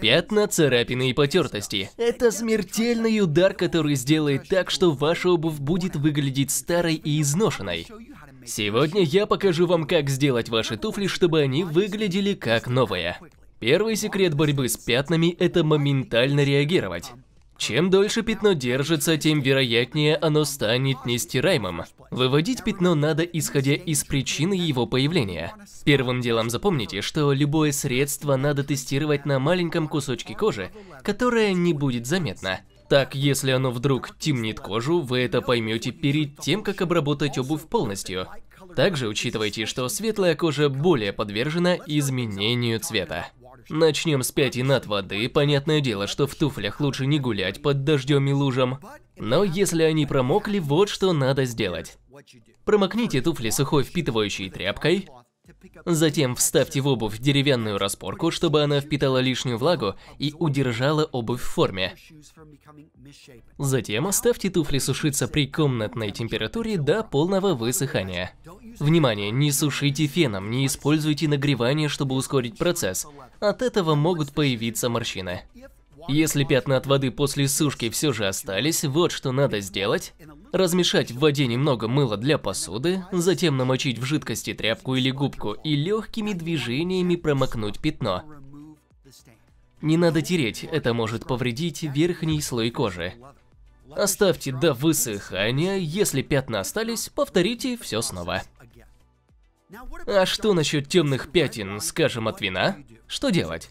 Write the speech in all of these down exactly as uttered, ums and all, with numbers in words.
Пятна, царапины и потертости. Это смертельный удар, который сделает так, что ваша обувь будет выглядеть старой и изношенной. Сегодня я покажу вам, как сделать ваши туфли, чтобы они выглядели как новые. Первый секрет борьбы с пятнами – это моментально реагировать. Чем дольше пятно держится, тем вероятнее оно станет нестираемым. Выводить пятно надо, исходя из причины его появления. Первым делом запомните, что любое средство надо тестировать на маленьком кусочке кожи, которое не будет заметно. Так, если оно вдруг темнит кожу, вы это поймете перед тем, как обработать обувь полностью. Также учитывайте, что светлая кожа более подвержена изменению цвета. Начнем с пятен от воды. Понятное дело, что в туфлях лучше не гулять под дождем и лужам. Но если они промокли, вот что надо сделать. Промокните туфли сухой впитывающей тряпкой. Затем вставьте в обувь деревянную распорку, чтобы она впитала лишнюю влагу и удержала обувь в форме. Затем оставьте туфли сушиться при комнатной температуре до полного высыхания. Внимание, не сушите феном, не используйте нагревание, чтобы ускорить процесс. От этого могут появиться морщины. Если пятна от воды после сушки все же остались, вот что надо сделать. Размешать в воде немного мыла для посуды, затем намочить в жидкости тряпку или губку и легкими движениями промокнуть пятно. Не надо тереть, это может повредить верхний слой кожи. Оставьте до высыхания, если пятна остались, повторите все снова. А что насчет темных пятен, скажем, от вина? Что делать?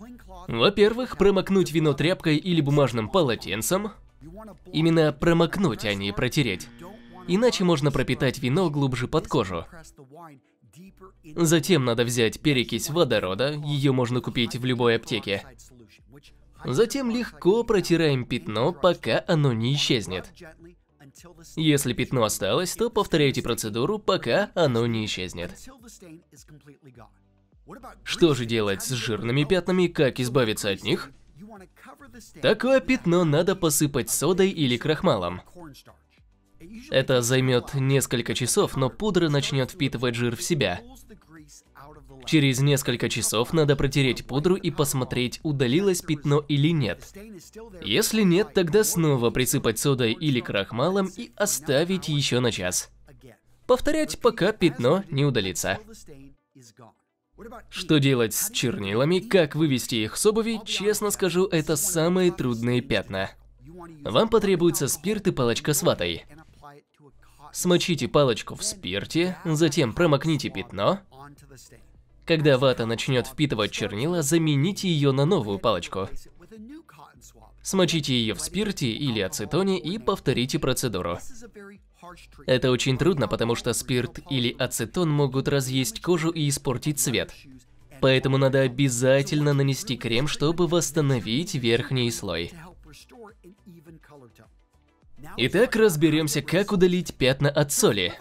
Во-первых, промокнуть вино тряпкой или бумажным полотенцем. Именно промокнуть, а не протереть. Иначе можно пропитать вино глубже под кожу. Затем надо взять перекись водорода, ее можно купить в любой аптеке. Затем легко протираем пятно, пока оно не исчезнет. Если пятно осталось, то повторяйте процедуру, пока оно не исчезнет. Что же делать с жирными пятнами, как избавиться от них? Такое пятно надо посыпать содой или крахмалом. Это займет несколько часов, но пудра начнет впитывать жир в себя. Через несколько часов надо протереть пудру и посмотреть, удалилось пятно или нет. Если нет, тогда снова присыпать содой или крахмалом и оставить еще на час. Повторять, пока пятно не удалится. Что делать с чернилами, как вывести их с обуви, честно скажу, это самые трудные пятна. Вам потребуется спирт и палочка с ватой. Смочите палочку в спирте, затем промокните пятно. Когда вата начнет впитывать чернила, замените ее на новую палочку. Смочите ее в спирте или ацетоне и повторите процедуру. Это очень трудно, потому что спирт или ацетон могут разъесть кожу и испортить цвет. Поэтому надо обязательно нанести крем, чтобы восстановить верхний слой. Итак, разберемся, как удалить пятна от соли.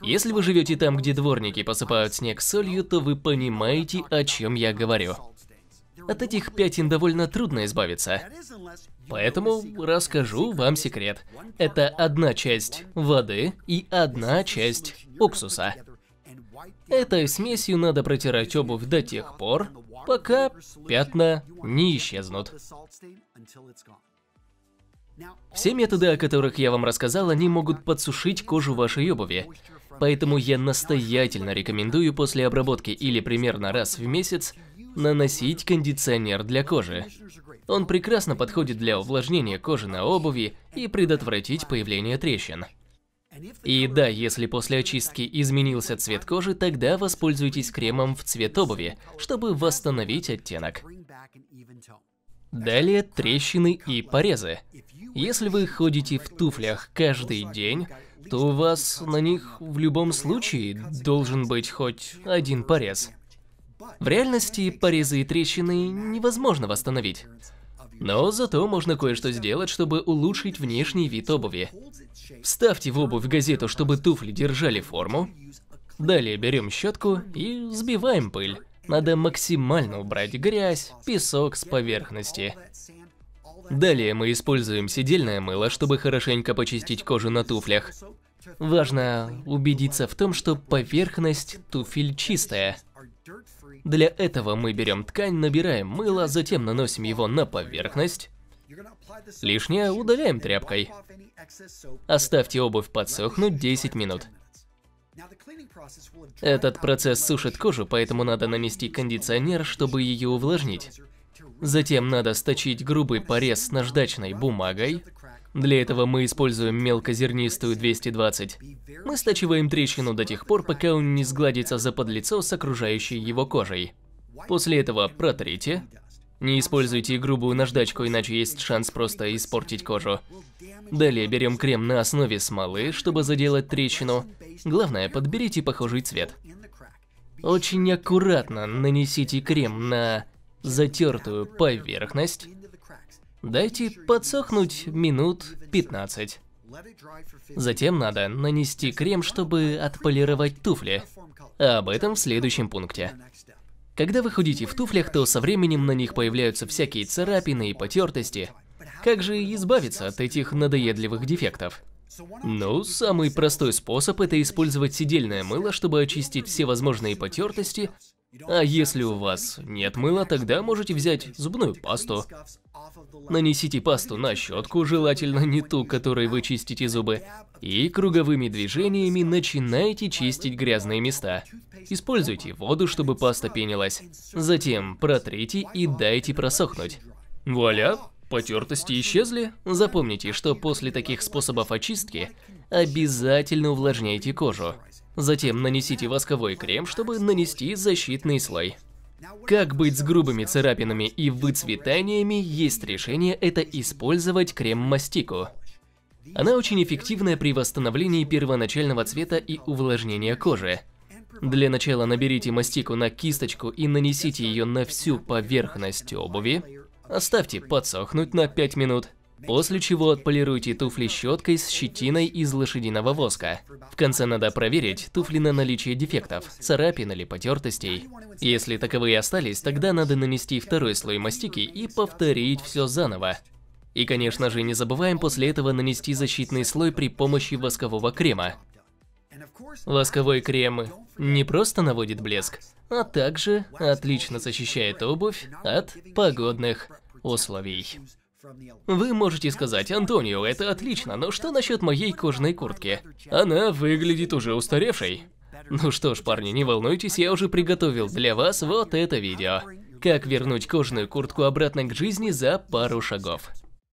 Если вы живете там, где дворники посыпают снег солью, то вы понимаете, о чем я говорю. От этих пятен довольно трудно избавиться. Поэтому расскажу вам секрет. Это одна часть воды и одна часть уксуса. Этой смесью надо протирать обувь до тех пор, пока пятна не исчезнут. Все методы, о которых я вам рассказал, они могут подсушить кожу вашей обуви. Поэтому я настоятельно рекомендую после обработки или примерно раз в месяц наносить кондиционер для кожи. Он прекрасно подходит для увлажнения кожи на обуви и предотвратить появление трещин. И да, если после очистки изменился цвет кожи, тогда воспользуйтесь кремом в цвет обуви, чтобы восстановить оттенок. Далее трещины и порезы. Если вы ходите в туфлях каждый день, то у вас на них в любом случае должен быть хоть один порез. В реальности порезы и трещины невозможно восстановить. Но зато можно кое-что сделать, чтобы улучшить внешний вид обуви. Вставьте в обувь газету, чтобы туфли держали форму. Далее берем щетку и сбиваем пыль. Надо максимально убрать грязь, песок с поверхности. Далее мы используем седельное мыло, чтобы хорошенько почистить кожу на туфлях. Важно убедиться в том, что поверхность туфель чистая. Для этого мы берем ткань, набираем мыло, затем наносим его на поверхность. Лишнее удаляем тряпкой. Оставьте обувь подсохнуть десять минут. Этот процесс сушит кожу, поэтому надо нанести кондиционер, чтобы ее увлажнить. Затем надо сточить грубый порез с наждачной бумагой. Для этого мы используем мелкозернистую двести двадцать. Мы стачиваем трещину до тех пор, пока он не сгладится заподлицо с окружающей его кожей. После этого протрите. Не используйте грубую наждачку, иначе есть шанс просто испортить кожу. Далее берем крем на основе смолы, чтобы заделать трещину. Главное, подберите похожий цвет. Очень аккуратно нанесите крем на затертую поверхность. Дайте подсохнуть минут пятнадцать. Затем надо нанести крем, чтобы отполировать туфли. Об этом в следующем пункте. Когда вы ходите в туфлях, то со временем на них появляются всякие царапины и потертости. Как же избавиться от этих надоедливых дефектов? Ну, самый простой способ – это использовать седельное мыло, чтобы очистить все возможные потертости. А если у вас нет мыла, тогда можете взять зубную пасту. Нанесите пасту на щетку, желательно не ту, которой вы чистите зубы, и круговыми движениями начинайте чистить грязные места. Используйте воду, чтобы паста пенилась. Затем протрите и дайте просохнуть. Вуаля! Потертости исчезли. Запомните, что после таких способов очистки обязательно увлажняйте кожу. Затем нанесите восковой крем, чтобы нанести защитный слой. Как быть с грубыми царапинами и выцветаниями, есть решение – это использовать крем-мастику. Она очень эффективная при восстановлении первоначального цвета и увлажнении кожи. Для начала наберите мастику на кисточку и нанесите ее на всю поверхность обуви. Оставьте подсохнуть на пять минут, после чего отполируйте туфли щеткой с щетиной из лошадиного воска. В конце надо проверить туфли на наличие дефектов, царапин или потертостей. Если таковые остались, тогда надо нанести второй слой мастики и повторить все заново. И, конечно же, не забываем после этого нанести защитный слой при помощи воскового крема. Восковой крем не просто наводит блеск, а также отлично защищает обувь от погодных условий. Вы можете сказать: «Антонио, это отлично, но что насчет моей кожаной куртки? Она выглядит уже устаревшей». Ну что ж, парни, не волнуйтесь, я уже приготовил для вас вот это видео. Как вернуть кожаную куртку обратно к жизни за пару шагов.